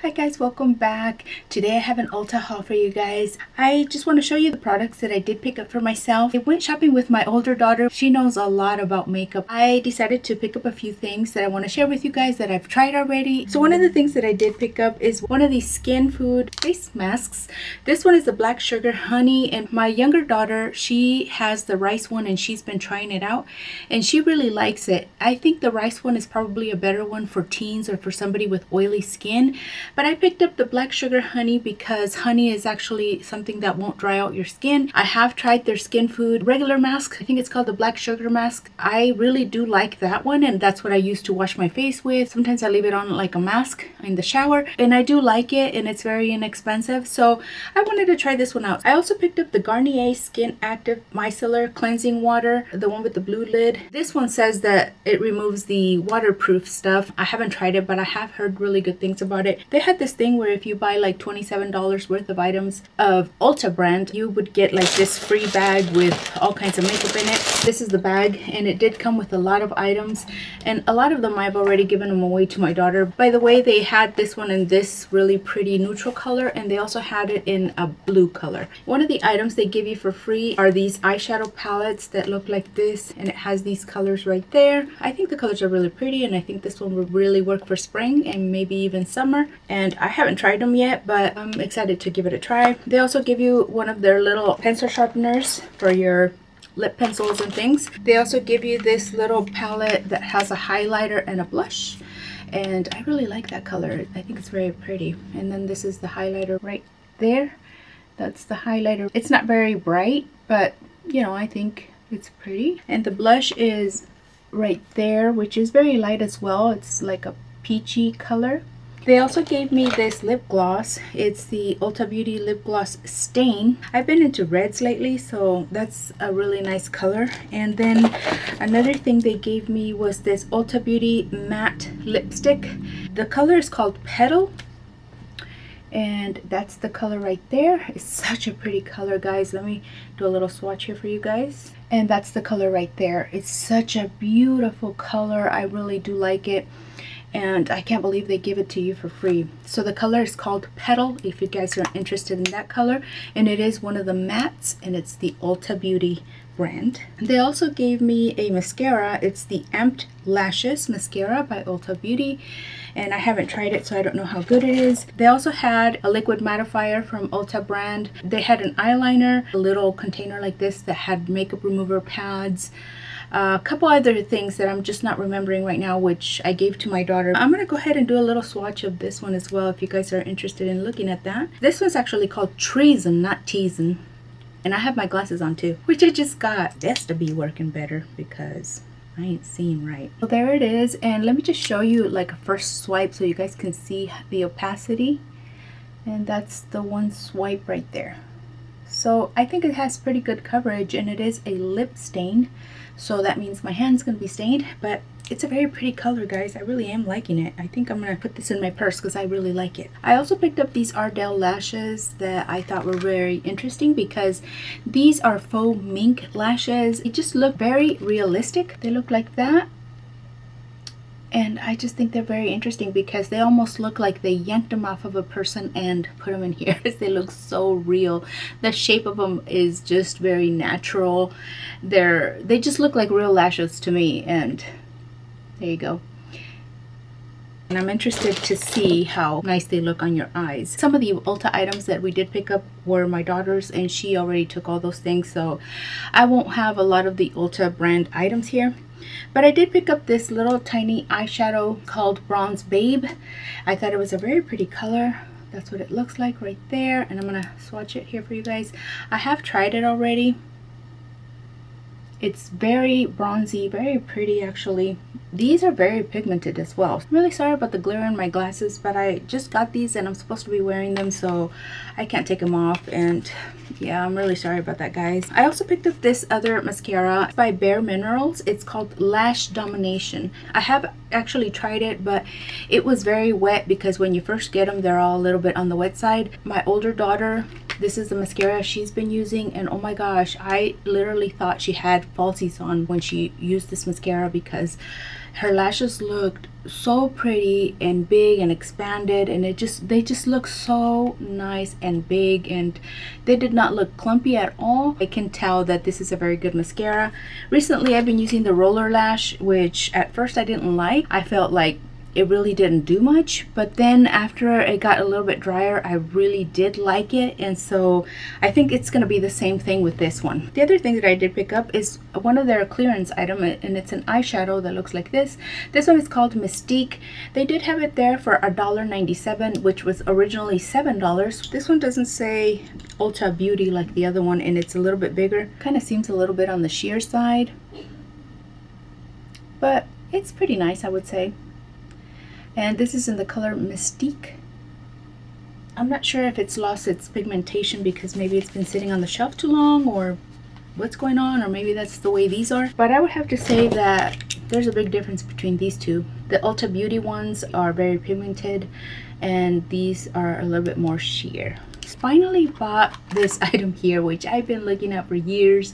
Hi guys, welcome back. Today I have an Ulta haul for you guys. I just want to show you the products that I did pick up for myself. I went shopping with my older daughter. She knows a lot about makeup. I decided to pick up a few things that I want to share with you guys that I've tried already. So one of the things that I did pick up is one of these Skin Food face masks. This one is the black sugar honey, and my younger daughter, she has the rice one and she's been trying it out and she really likes it. I think the rice one is probably a better one for teens or for somebody with oily skin. But I picked up the black sugar honey because honey is actually something that won't dry out your skin. I have tried their Skin Food regular mask. I think it's called the black sugar mask. I really do like that one, and that's what I used to wash my face with. Sometimes I leave it on like a mask in the shower, and I do like it, and it's very inexpensive. So I wanted to try this one out. I also picked up the Garnier Skin Active Micellar Cleansing Water, the one with the blue lid. This one says that it removes the waterproof stuff. I haven't tried it, but I have heard really good things about it. They had this thing where if you buy like $27 worth of items of Ulta brand, you would get like this free bag with all kinds of makeup in it. This is the bag, and it did come with a lot of items, and a lot of them I've already given them away to my daughter. By the way, they had this one in this really pretty neutral color, and they also had it in a blue color. One of the items they give you for free are these eyeshadow palettes that look like this, and it has these colors right there. I think the colors are really pretty, and I think this one will really work for spring and maybe even summer. And I haven't tried them yet, but I'm excited to give it a try. They also give you one of their little pencil sharpeners for your lip pencils and things. They also give you this little palette that has a highlighter and a blush, and I really like that color. I think it's very pretty. And then this is the highlighter right there. That's the highlighter. It's not very bright, but you know, I think it's pretty. And the blush is right there, which is very light as well. It's like a peachy color. They also gave me this lip gloss. It's the Ulta Beauty Lip Gloss Stain. I've been into reds lately, so that's a really nice color. And then another thing they gave me was this Ulta Beauty Matte Lipstick. The color is called Petal, and that's the color right there. It's such a pretty color, guys. Let me do a little swatch here for you guys. And that's the color right there. It's such a beautiful color. I really do like it. And I can't believe they give it to you for free. So the color is called Petal, if you guys are interested in that color. And it is one of the mattes, and it's the Ulta Beauty brand. They also gave me a mascara. It's the Amped Lashes Mascara by Ulta Beauty. And I haven't tried it, so I don't know how good it is. They also had a liquid mattifier from Ulta brand. They had an eyeliner, a little container like this that had makeup remover pads. A couple other things that I'm just not remembering right now, which I gave to my daughter. I'm going to go ahead and do a little swatch of this one as well if you guys are interested in looking at that. This one's actually called Treason, not Teason. And I have my glasses on too, which I just got. That's to be working better because I ain't seeing right. So there it is, and let me just show you like a first swipe so you guys can see the opacity. And that's the one swipe right there. So I think it has pretty good coverage, and it is a lip stain, so that means my hand's gonna be stained, but it's a very pretty color, guys. I really am liking it. I think I'm gonna put this in my purse because I really like it. I also picked up these Ardell lashes that I thought were very interesting because these are faux mink lashes. They just look very realistic. They look like that. And I just think they're very interesting because they almost look like they yanked them off of a person and put them in here. They look so real. The shape of them is just very natural. They just look like real lashes to me. And there you go. And I'm interested to see how nice they look on your eyes. Some of the Ulta items that we did pick up were my daughter's, and she already took all those things, so I won't have a lot of the Ulta brand items here. But I did pick up this little tiny eyeshadow called Bronze Babe. I thought it was a very pretty color. That's what it looks like right there, and I'm gonna swatch it here for you guys. I have tried it already. It's very bronzy, very pretty actually. These are very pigmented as well. I'm really sorry about the glitter in my glasses, but I just got these and I'm supposed to be wearing them, so I can't take them off. And yeah, I'm really sorry about that, guys. I also picked up this other mascara by Bare Minerals. It's called Lash Domination. I have actually tried it, but it was very wet because when you first get them, they're all a little bit on the wet side. My older daughter, This is the mascara she's been using, and oh my gosh, I literally thought she had falsies on when she used this mascara because her lashes looked so pretty and big and expanded, and they just look so nice and big, and they did not look clumpy at all. I can tell that this is a very good mascara. Recently I've been using the roller lash, which at first I didn't like. I felt like it really didn't do much, but then after it got a little bit drier, I really did like it, and so I think it's going to be the same thing with this one. The other thing that I did pick up is one of their clearance item, and it's an eyeshadow that looks like this. This one is called Mystique. They did have it there for $1.97, which was originally $7. This one doesn't say Ulta Beauty like the other one, and it's a little bit bigger. Kind of seems a little bit on the sheer side, but it's pretty nice, I would say. And this is in the color Mystique. I'm not sure if it's lost its pigmentation because maybe it's been sitting on the shelf too long, or what's going on, or maybe that's the way these are. But I would have to say that there's a big difference between these two. The Ulta Beauty ones are very pigmented, and these are a little bit more sheer. Finally bought this item here, which I've been looking at for years,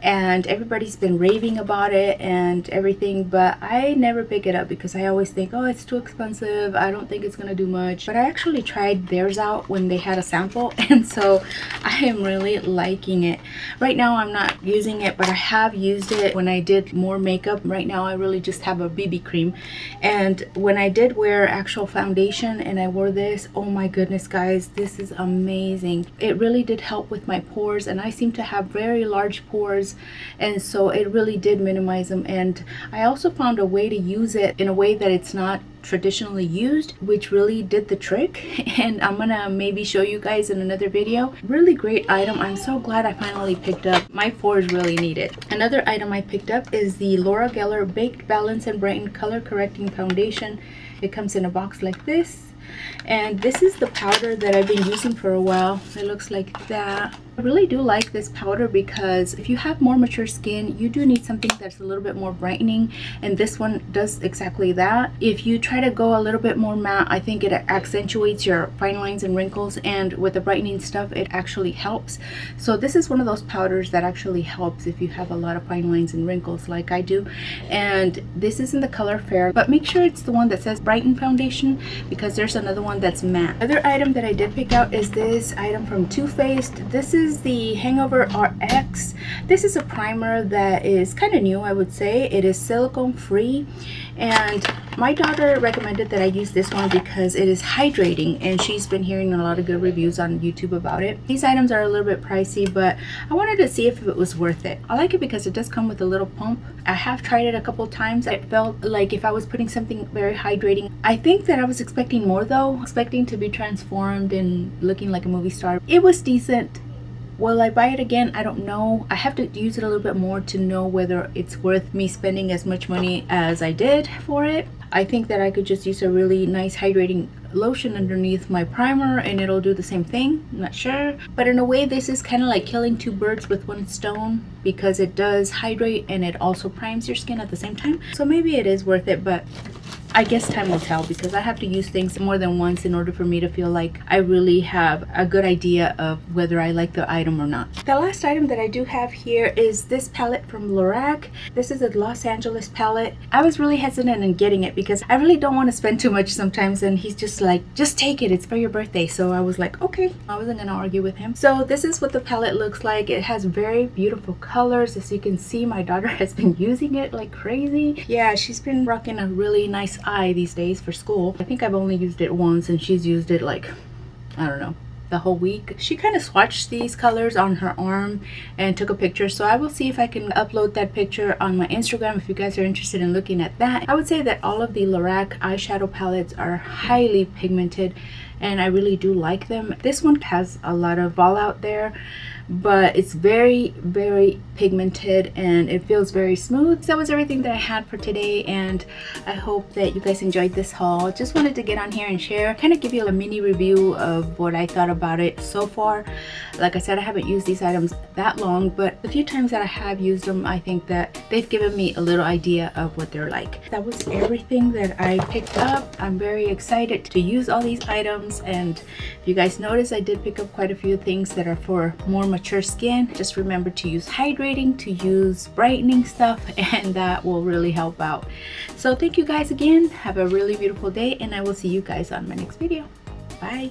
and everybody's been raving about it and everything, but I never pick it up because I always think, oh, it's too expensive, I don't think it's gonna do much. But I actually tried theirs out when they had a sample, and so I am really liking it. Right now I'm not using it, but I have used it when I did more makeup. Right now I really just have a BB cream, and when I did wear actual foundation and I wore this, oh my goodness guys, this is amazing. It really did help with my pores, and I seem to have very large pores, and so it really did minimize them. And I also found a way to use it in a way that it's not traditionally used, which really did the trick, and I'm gonna maybe show you guys in another video. Really great item. I'm so glad I finally picked up. My pores really need it. Another item I picked up is the Laura Geller Baked Balance and Brighten Color Correcting Foundation. It comes in a box like this, and this is the powder that I've been using for a while. It looks like that. I really do like this powder because if you have more mature skin, you do need something that's a little bit more brightening, and this one does exactly that. If you try to go a little bit more matte, I think it accentuates your fine lines and wrinkles, and with the brightening stuff it actually helps. So this is one of those powders that actually helps if you have a lot of fine lines and wrinkles like I do, and this is in the color Fair, but make sure it's the one that says Brighten Foundation because there's another one that's matte. Other item that I did pick out is this item from Too Faced. This is the Hangover RX. This is a primer that is kind of new, I would say. It is silicone free, and my daughter recommended that I use this one because it is hydrating, and she's been hearing a lot of good reviews on YouTube about it. These items are a little bit pricey, but I wanted to see if it was worth it. I like it because it does come with a little pump. I have tried it a couple times. It felt like if I was putting something very hydrating. I think that I was expecting more though, expecting to be transformed and looking like a movie star. It was decent. Will I buy it again? I don't know. I have to use it a little bit more to know whether it's worth me spending as much money as I did for it. I think that I could just use a really nice hydrating lotion underneath my primer and it'll do the same thing. I'm not sure, but in a way this is kind of like killing two birds with one stone because it does hydrate and it also primes your skin at the same time, so maybe it is worth it. But I guess time will tell because I have to use things more than once in order for me to feel like I really have a good idea of whether I like the item or not. The last item that I do have here is this palette from Lorac. This is a Los Angeles palette. I was really hesitant in getting it because I really don't want to spend too much sometimes, and he's just like, just take it, it's for your birthday. So I was like, okay, I wasn't gonna argue with him. So this is what the palette looks like. It has very beautiful colors. As you can see, my daughter has been using it like crazy. Yeah, she's been rocking a really nice eye these days for school. I think I've only used it once, and she's used it like, I don't know, the whole week. She kind of swatched these colors on her arm and took a picture, so I will see if I can upload that picture on my Instagram if you guys are interested in looking at that. I would say that all of the Lorac eyeshadow palettes are highly pigmented, and I really do like them. This one has a lot of fallout there, but it's very, very pigmented and it feels very smooth. So that was everything that I had for today, and I hope that you guys enjoyed this haul. Just wanted to get on here and share, kind of give you a mini review of what I thought about it so far. Like I said, I haven't used these items that long, but the few times that I have used them, I think that they've given me a little idea of what they're like. That was everything that I picked up. I'm very excited to use all these items, and if you guys notice, I did pick up quite a few things that are for more mature skin. Just remember to use hydrating, to use brightening stuff, and that will really help out. So thank you guys again. Have a really beautiful day, and I will see you guys on my next video. Bye.